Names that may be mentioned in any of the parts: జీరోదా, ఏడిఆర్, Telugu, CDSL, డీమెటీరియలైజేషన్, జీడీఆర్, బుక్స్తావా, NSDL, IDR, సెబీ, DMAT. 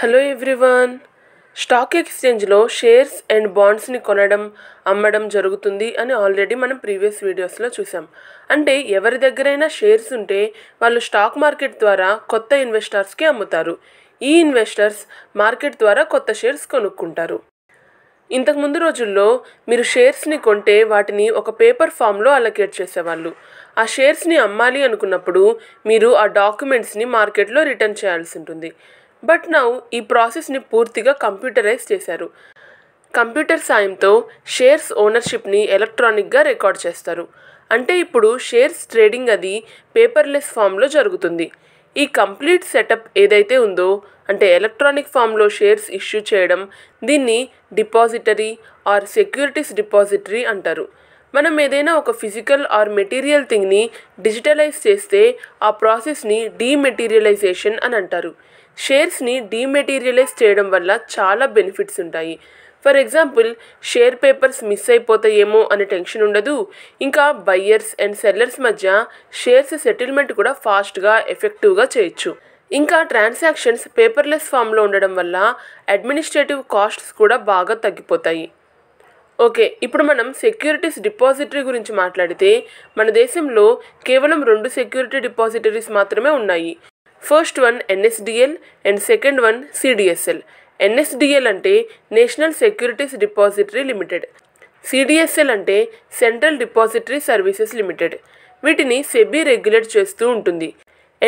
Hello everyone, stock ఎక్స్చేంజ్లో shares and బాండ్స్ని కొనడం అమ్మడం జరుగుతుంది అని ఆల్రెడీ మనం ప్రీవియస్ వీడియోస్లో చూసాం. అంటే ఎవరి దగ్గరైనా షేర్స్ ఉంటే వాళ్ళు స్టాక్ మార్కెట్ ద్వారా కొత్త ఇన్వెస్టర్స్కి అమ్ముతారు. ఈ ఇన్వెస్టర్స్ మార్కెట్ ద్వారా కొత్త షేర్స్ కొనుక్కుంటారు. ఇంతకుముందు రోజుల్లో మీరు షేర్స్ని కొంటే వాటిని ఒక పేపర్ ఫామ్లో అలొకేట్ చేసేవాళ్ళు. ఆ షేర్స్ని అమ్మాలి అనుకున్నప్పుడు మీరు ఆ డాక్యుమెంట్స్ని మార్కెట్లో రిటర్న్ చేయాల్సి ఉంటుంది. బట్ నౌ ఈ ప్రాసెస్ని పూర్తిగా కంప్యూటరైజ్ చేశారు. కంప్యూటర్ సాయంతో షేర్స్ ఓనర్షిప్ని ఎలక్ట్రానిక్గా రికార్డ్ చేస్తారు. అంటే ఇప్పుడు షేర్స్ ట్రేడింగ్ అది పేపర్లెస్ ఫామ్లో జరుగుతుంది. ఈ కంప్లీట్ సెటప్ ఏదైతే ఉందో, అంటే ఎలక్ట్రానిక్ ఫామ్లో షేర్స్ ఇష్యూ చేయడం, దీన్ని డిపాజిటరీ ఆర్ సెక్యూరిటీస్ డిపాజిటరీ అంటారు. మనం ఏదైనా ఒక ఫిజికల్ ఆర్ మెటీరియల్ థింగ్ని డిజిటలైజ్ చేస్తే ఆ ప్రాసెస్ని డీమెటీరియలైజేషన్ అని అంటారు. షేర్స్ని డీమెటీరియలైజ్ చేయడం వల్ల చాలా బెనిఫిట్స్ ఉంటాయి. For example, share papers miss అయిపోతాయేమో అనే టెన్షన్ ఉండదు. ఇంకా బయ్యర్స్ అండ్ సెల్లర్స్ మధ్య షేర్స్ సెటిల్మెంట్ కూడా ఫాస్ట్గా, ఎఫెక్టివ్గా చేయొచ్చు. ఇంకా ట్రాన్సాక్షన్స్ పేపర్లెస్ ఫామ్లో ఉండడం వల్ల అడ్మినిస్ట్రేటివ్ కాస్ట్స్ కూడా బాగా తగ్గిపోతాయి. ఓకే, ఇప్పుడు మనం సెక్యూరిటీస్ డిపాజిటరీ గురించి మాట్లాడితే, మన దేశంలో కేవలం 2 సెక్యూరిటీ డిపాజిటరీస్ మాత్రమే ఉన్నాయి. First one NSDL and second one CDSL. NSDL అంటే national securities depository limited, CDSL అంటే సెంట్రల్ డిపాజిటరీ సర్వీసెస్ లిమిటెడ్. వీటిని సెబీ రెగ్యులేట్ చేస్తూ ఉంటుంది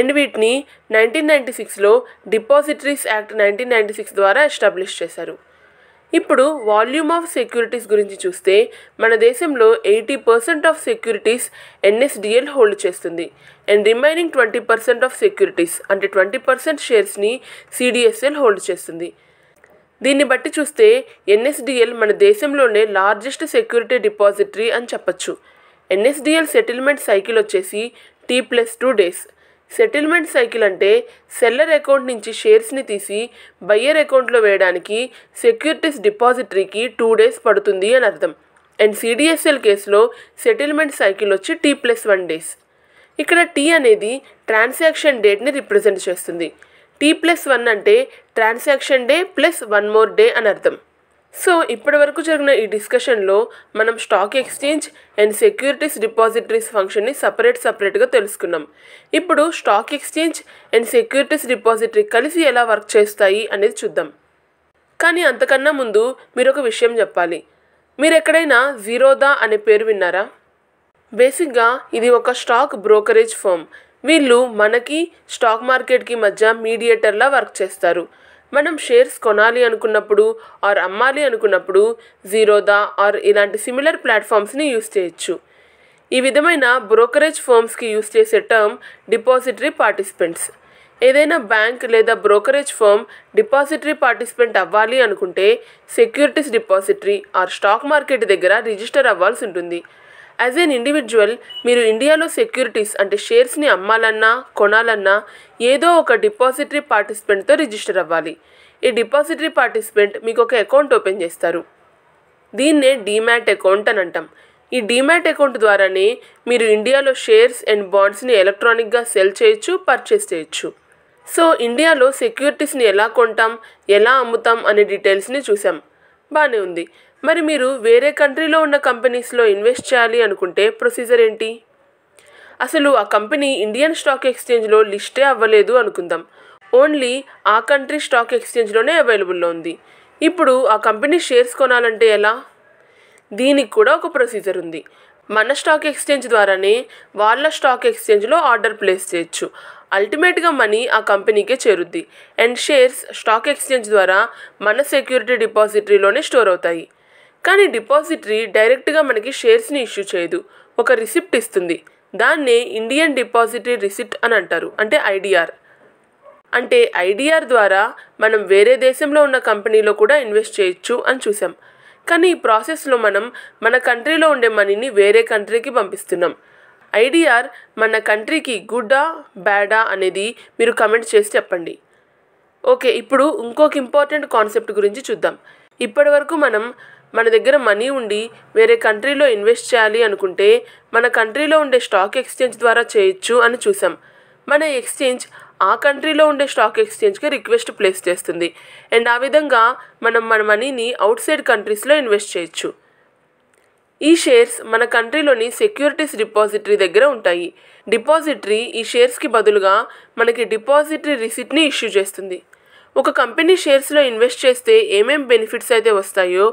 అండ్ వీటిని 1996లో డిపాజిటరీస్ యాక్ట్ 1996 ద్వారా ఎస్టాబ్లిష్ చేశారు. ఇప్పుడు వాల్యూమ్ ఆఫ్ సెక్యూరిటీస్ గురించి చూస్తే, మన దేశంలో 80% ఆఫ్ సెక్యూరిటీస్ NSDL హోల్డ్ చేస్తుంది అండ్ రిమైనింగ్ 20% ఆఫ్ సెక్యూరిటీస్, అంటే 20% షేర్స్ని CDSL హోల్డ్ చేస్తుంది. దీన్ని బట్టి చూస్తే NSDL మన దేశంలోనే లార్జెస్ట్ సెక్యూరిటీ డిపాజిటరీ అని చెప్పచ్చు. NSDL సెటిల్మెంట్ సైకిల్ వచ్చేసి T+2 డేస్. సెటిల్మెంట్ సైకిల్ అంటే సెల్లర్ అకౌంట్ నుంచి షేర్స్ని తీసి బయ్యర్ అకౌంట్లో వేయడానికి సెక్యూరిటీస్ డిపాజిటరీకి 2 డేస్ పడుతుంది అని అర్థం. అండ్ CDSL కేసులో సెటిల్మెంట్ సైకిల్ వచ్చి T+1 డేస్. ఇక్కడ T అనేది ట్రాన్సాక్షన్ డేట్ని రిప్రజెంట్ చేస్తుంది. T+1 అంటే transaction day plus 1 more day అని అర్థం. సో ఇప్పటి వరకు జరిగిన ఈ డిస్కషన్లో మనం stock exchange and securities depositories ఫంక్షన్ని సపరేట్గా తెలుసుకున్నాం. ఇప్పుడు stock exchange and securities depository కలిసి ఎలా వర్క్ చేస్తాయి అనేది చూద్దాం. కానీ అంతకన్నా ముందు మీరు ఒక విషయం చెప్పాలి. మీరు ఎక్కడైనా జీరోదా అనే పేరు విన్నారా? బేసిక్గా ఇది ఒక స్టాక్ బ్రోకరేజ్ ఫర్మ్. వీళ్ళు మనకి స్టాక్ మార్కెట్కి మధ్య మీడియేటర్లా వర్క్ చేస్తారు. మనం షేర్స్ కొనాలి అనుకున్నప్పుడు ఆర్ అమ్మాలి అనుకున్నప్పుడు జీరోదా ఆర్ ఇలాంటి సిమిలర్ ప్లాట్ఫామ్స్ని యూస్ చేయొచ్చు. ఈ విధమైన బ్రోకరేజ్ ఫర్మ్స్కి యూస్ చేసే టర్మ్ డిపాజిటరీ పార్టిసిపెంట్స్. ఏదైనా బ్యాంక్ లేదా బ్రోకరేజ్ ఫర్మ్ డిపాజిటరీ పార్టిసిపెంట్ అవ్వాలి అనుకుంటే securities depository or stock market దగ్గర రిజిస్టర్ అవ్వాల్సి ఉంటుంది. యాజ్ ఎన్ ఇండివిజువల్ మీరు ఇండియాలో సెక్యూరిటీస్ అంటే షేర్స్ని అమ్మాలన్నా కొనాలన్నా ఏదో ఒక డిపాజిటరీ పార్టిసిపెంట్తో రిజిస్టర్ అవ్వాలి. ఈ డిపాజిటరీ పార్టిసిపెంట్ మీకు ఒక అకౌంట్ ఓపెన్ చేస్తారు. దీన్నే DMAT అకౌంట్ అని అంటాం. ఈ DMAT అకౌంట్ ద్వారానే మీరు ఇండియాలో షేర్స్ అండ్ బాండ్స్ని ఎలక్ట్రానిక్గా సెల్ చేయొచ్చు, పర్చేస్ చేయొచ్చు. సో ఇండియాలో సెక్యూరిటీస్ని ఎలా కొంటాం, ఎలా అమ్ముతాం అనే డీటెయిల్స్ని చూసాం. బాగానే ఉంది. మరి మీరు వేరే కంట్రీలో ఉన్న కంపెనీస్లో ఇన్వెస్ట్ చేయాలి అనుకుంటే ప్రొసీజర్ ఏంటి? అసలు ఆ కంపెనీ ఇండియన్ స్టాక్ ఎక్స్చేంజ్లో లిస్టే అవ్వలేదు అనుకుందాం. ఓన్లీ ఆ కంట్రీ స్టాక్ ఎక్స్చేంజ్లోనే అవైలబుల్లో ఉంది. ఇప్పుడు ఆ కంపెనీ షేర్స్ కొనాలంటే ఎలా? దీనికి కూడా ఒక ప్రొసీజర్ ఉంది. మన స్టాక్ ఎక్స్చేంజ్ ద్వారానే వాళ్ళ స్టాక్ ఎక్స్చేంజ్లో ఆర్డర్ ప్లేస్ చేయొచ్చు. అల్టిమేట్గా మనీ ఆ కంపెనీకే చేరుద్ది అండ్ షేర్స్ స్టాక్ ఎక్స్చేంజ్ ద్వారా మన సెక్యూరిటీ డిపాజిటరీలోనే స్టోర్ అవుతాయి. కానీ డిపాజిటరీ డైరెక్ట్గా మనకి షేర్స్ని ఇష్యూ చేయదు, ఒక రిసిప్ట్ ఇస్తుంది. దాన్నే ఇండియన్ డిపాజిటరీ రిసిప్ట్ అని అంటారు, అంటే IDR. అంటే IDR ద్వారా మనం వేరే దేశంలో ఉన్న కంపెనీలో కూడా ఇన్వెస్ట్ చేయొచ్చు అని చూసాం. కానీ ఈ ప్రాసెస్లో మనం మన కంట్రీలో ఉండే మనీని వేరే కంట్రీకి పంపిస్తున్నాం. IDR మన కంట్రీకి గుడ్డా బ్యాడా అనేది మీరు కమెంట్ చేసి చెప్పండి. ఓకే, ఇప్పుడు ఇంకొక ఇంపార్టెంట్ కాన్సెప్ట్ గురించి చూద్దాం. ఇప్పటి వరకు మనం మన దగ్గర మనీ ఉండి వేరే కంట్రీలో ఇన్వెస్ట్ చేయాలి అనుకుంటే మన కంట్రీలో ఉండే స్టాక్ ఎక్స్చేంజ్ ద్వారా చేయొచ్చు అని చూసాం. మన ఎక్స్చేంజ్ ఆ కంట్రీలో ఉండే స్టాక్ ఎక్స్చేంజ్కి రిక్వెస్ట్ ప్లేస్ చేస్తుంది. అండ్ ఆ విధంగా మనం మన మనీని అవుట్ సైడ్ కంట్రీస్లో ఇన్వెస్ట్ చేయొచ్చు. ఈ షేర్స్ మన కంట్రీలోని సెక్యూరిటీస్ డిపాజిటరీ దగ్గర ఉంటాయి. డిపాజిటరీ ఈ షేర్స్కి బదులుగా మనకి డిపాజిటరీ రిసిట్ని ఇష్యూ చేస్తుంది. ఒక కంపెనీ షేర్స్లో ఇన్వెస్ట్ చేస్తే ఏమేం బెనిఫిట్స్ అయితే వస్తాయో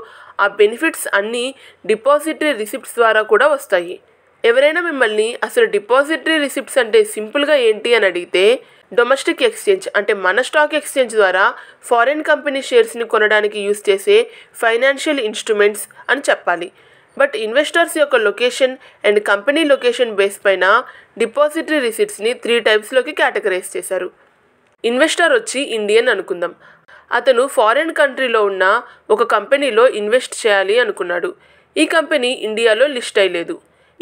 ఆ బెనిఫిట్స్ అన్నీ డిపాజిటరీ రిసిప్ట్స్ ద్వారా కూడా వస్తాయి. ఎవరైనా మిమ్మల్ని అసలు డిపాజిటరీ రిసిప్ట్స్ అంటే సింపుల్గా ఏంటి అని అడిగితే, డొమెస్టిక్ ఎక్స్చేంజ్ అంటే మన స్టాక్ ఎక్స్చేంజ్ ద్వారా ఫారిన్ కంపెనీ షేర్స్ని కొనడానికి యూజ్ చేసే ఫైనాన్షియల్ ఇన్స్ట్రుమెంట్స్ అని చెప్పాలి. బట్ ఇన్వెస్టర్స్ యొక్క location and company location base పైన డిపాజిటరీ రిసిప్ట్స్ని 3 టైప్స్లోకి కేటగరైజ్ చేశారు. ఇన్వెస్టర్ వచ్చి ఇండియన్ అనుకుందాం. అతను ఫారిన్ కంట్రీలో ఉన్న ఒక కంపెనీలో ఇన్వెస్ట్ చేయాలి అనుకున్నాడు. ఈ కంపెనీ ఇండియాలో లిస్ట్ అయ్యలేదు.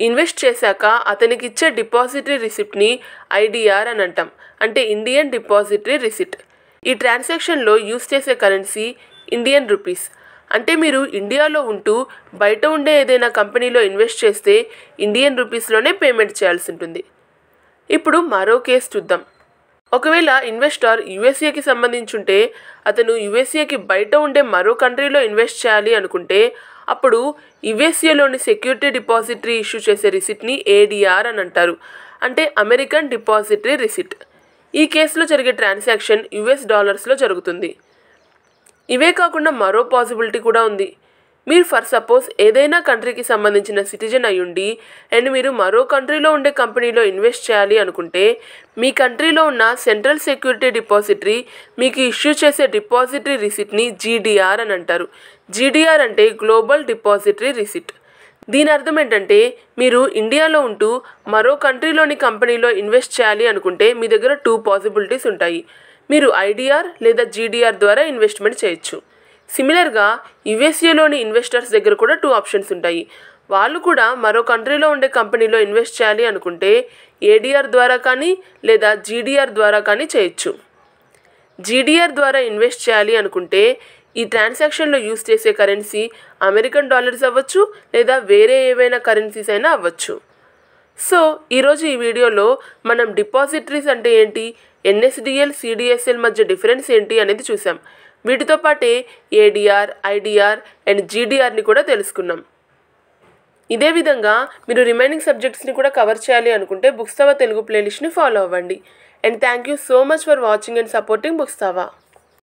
ఇన్వెస్ట్ చేశాక అతనికి ఇచ్చే డిపాజిటరీ రిసిప్ట్ని ఐడిఆర్ అని అంటాం, అంటే ఇండియన్ డిపాజిటరీ రిసిప్ట్. ఈ ట్రాన్సాక్షన్లో యూస్ చేసే కరెన్సీ ఇండియన్ రూపీస్. అంటే మీరు ఇండియాలో ఉంటూ బయట ఉండే ఏదైనా కంపెనీలో ఇన్వెస్ట్ చేస్తే ఇండియన్ రూపీస్లోనే పేమెంట్ చేయాల్సి ఉంటుంది. ఇప్పుడు మరో కేసు చూద్దాం. ఒకవేళ ఇన్వెస్టర్ యుఎస్ఏకి సంబంధించుంటే అతను యుఎస్ఏకి బయట ఉండే మరో కంట్రీలో ఇన్వెస్ట్ చేయాలి అనుకుంటే అప్పుడు యుఎస్ఏలోని సెక్యూరిటీ డిపాజిటరీ ఇష్యూ చేసే రిసిప్ట్ని ఏడిఆర్ అని అంటారు, అంటే అమెరికన్ డిపాజిటరీ రిసిప్ట్. ఈ కేసులో జరిగే ట్రాన్సాక్షన్ యుఎస్ డాలర్స్లో జరుగుతుంది. ఇవే కాకుండా మరో పాసిబిలిటీ కూడా ఉంది. మీరు ఫర్ సపోజ్ ఏదైనా కంట్రీకి సంబంధించిన సిటిజన్ అయ్యుండి అండ్ మీరు మరో కంట్రీలో ఉండే కంపెనీలో ఇన్వెస్ట్ చేయాలి అనుకుంటే మీ కంట్రీలో ఉన్న సెంట్రల్ సెక్యూరిటీ డిపాజిటరీ మీకు ఇష్యూ చేసే డిపాజిటరీ రిసిప్ట్ని జీడీఆర్ అని అంటారు. జీడీఆర్ అంటే గ్లోబల్ డిపాజిటరీ రిసిప్ట్. దీని అర్థం ఏంటంటే మీరు ఇండియాలో ఉంటూ మరో కంట్రీలోని కంపెనీలో ఇన్వెస్ట్ చేయాలి అనుకుంటే మీ దగ్గర 2 పాసిబిలిటీస్ ఉంటాయి. మీరు ఐడిఆర్ లేదా జీడీఆర్ ద్వారా ఇన్వెస్ట్మెంట్ చేయొచ్చు. సిమిలర్గా యుఎస్ఏలోని ఇన్వెస్టర్స్ దగ్గర కూడా 2 ఆప్షన్స్ ఉంటాయి. వాళ్ళు కూడా మరో కంట్రీలో ఉండే కంపెనీలో ఇన్వెస్ట్ చేయాలి అనుకుంటే ఏడిఆర్ ద్వారా కానీ లేదా జీడీఆర్ ద్వారా కానీ చేయొచ్చు. జీడీఆర్ ద్వారా ఇన్వెస్ట్ చేయాలి అనుకుంటే ఈ ట్రాన్సాక్షన్లో యూస్ చేసే కరెన్సీ అమెరికన్ డాలర్స్ అవ్వచ్చు లేదా వేరే ఏవైనా కరెన్సీస్ అయినా అవ్వచ్చు. సో ఈరోజు ఈ వీడియోలో మనం డిపాజిటరీస్ అంటే ఏంటి, ఎన్ఎస్డిఎల్ సిడిఎస్ఎల్ మధ్య డిఫరెన్స్ ఏంటి అనేది చూసాం. వీటితో పాటే ఏడిఆర్, ఐడిఆర్ అండ్ జీడిఆర్ని కూడా తెలుసుకున్నాం. ఇదే విధంగా మీరు రిమైనింగ్ సబ్జెక్ట్స్ని కూడా కవర్ చేయాలి అనుకుంటే బుక్స్తావా తెలుగు ప్లేలిస్ట్ని ఫాలో అవ్వండి. And thank you so much for watching and supporting బుక్స్తావా.